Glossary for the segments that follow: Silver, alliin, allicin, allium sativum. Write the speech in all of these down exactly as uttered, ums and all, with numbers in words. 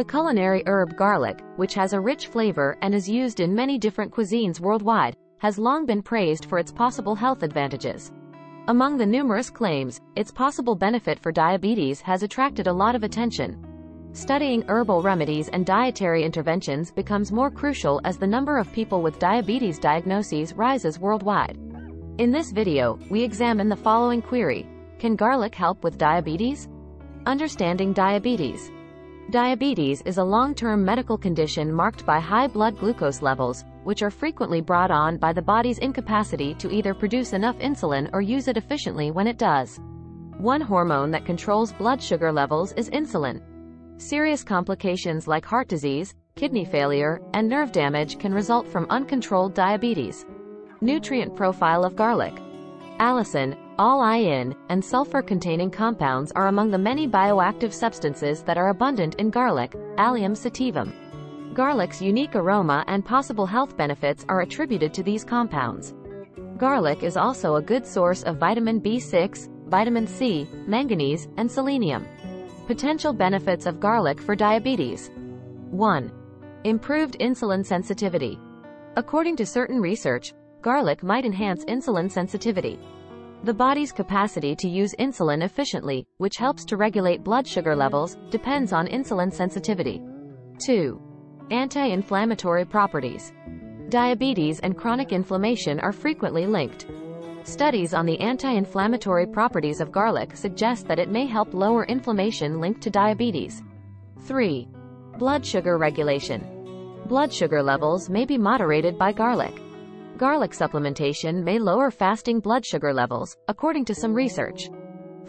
the culinary herb garlic, which has a rich flavor and is used in many different cuisines worldwide, has long been praised for its possible health advantages. Among the numerous claims, its possible benefit for diabetes has attracted a lot of attention. Studying herbal remedies and dietary interventions becomes more crucial as the number of people with diabetes diagnoses rises worldwide. In this video, we examine the following query: can garlic help with diabetes? Understanding diabetes. Diabetes is a long-term medical condition marked by high blood glucose levels, which are frequently brought on by the body's incapacity to either produce enough insulin or use it efficiently when it does. One hormone that controls blood sugar levels is insulin. Serious complications like heart disease, kidney failure, and nerve damage can result from uncontrolled diabetes. Nutrient profile of garlic. Allicin, alliin, and sulfur-containing compounds are among the many bioactive substances that are abundant in garlic, Allium sativum. Garlic's unique aroma and possible health benefits are attributed to these compounds. Garlic is also a good source of vitamin B six, vitamin C, manganese, and selenium. Potential benefits of garlic for diabetes. one. Improved insulin sensitivity. According to certain research, garlic might enhance insulin sensitivity. The body's capacity to use insulin efficiently, which helps to regulate blood sugar levels, depends on insulin sensitivity. two. Anti-inflammatory properties. Diabetes and chronic inflammation are frequently linked. Studies on the anti-inflammatory properties of garlic suggest that it may help lower inflammation linked to diabetes. three. Blood sugar regulation. Blood sugar levels may be moderated by garlic. Garlic supplementation may lower fasting blood sugar levels, according to some research.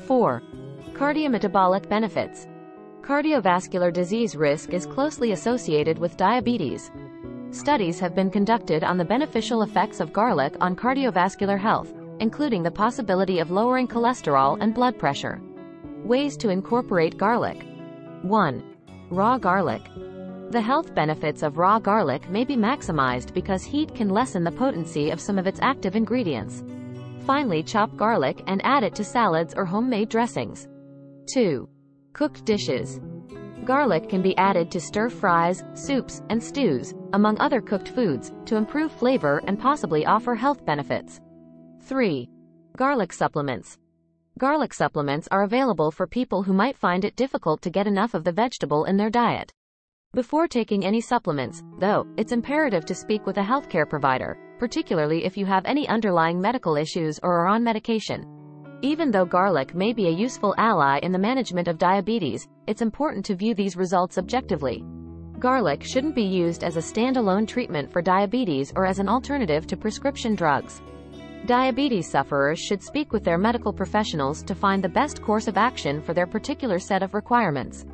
four. Cardiometabolic benefits. Cardiovascular disease risk is closely associated with diabetes. Studies have been conducted on the beneficial effects of garlic on cardiovascular health, including the possibility of lowering cholesterol and blood pressure. Ways to incorporate garlic. one. Raw garlic. The health benefits of raw garlic may be maximized because heat can lessen the potency of some of its active ingredients. Finely chop garlic and add it to salads or homemade dressings. two. Cooked dishes. Garlic can be added to stir-fries, soups, and stews, among other cooked foods, to improve flavor and possibly offer health benefits. three. Garlic supplements. Garlic supplements are available for people who might find it difficult to get enough of the vegetable in their diet. Before taking any supplements, though, it's imperative to speak with a healthcare provider, particularly if you have any underlying medical issues or are on medication. Even though garlic may be a useful ally in the management of diabetes, it's important to view these results objectively. Garlic shouldn't be used as a standalone treatment for diabetes or as an alternative to prescription drugs. Diabetes sufferers should speak with their medical professionals to find the best course of action for their particular set of requirements.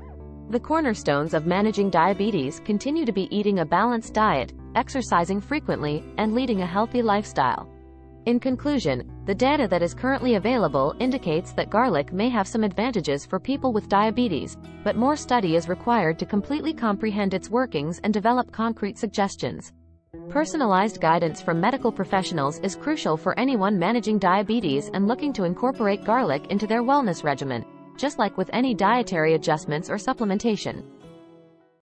The cornerstones of managing diabetes continue to be eating a balanced diet, exercising frequently, and leading a healthy lifestyle. In conclusion, the data that is currently available indicates that garlic may have some advantages for people with diabetes, but more study is required to completely comprehend its workings and develop concrete suggestions. Personalized guidance from medical professionals is crucial for anyone managing diabetes and looking to incorporate garlic into their wellness regimen, just like with any dietary adjustments or supplementation.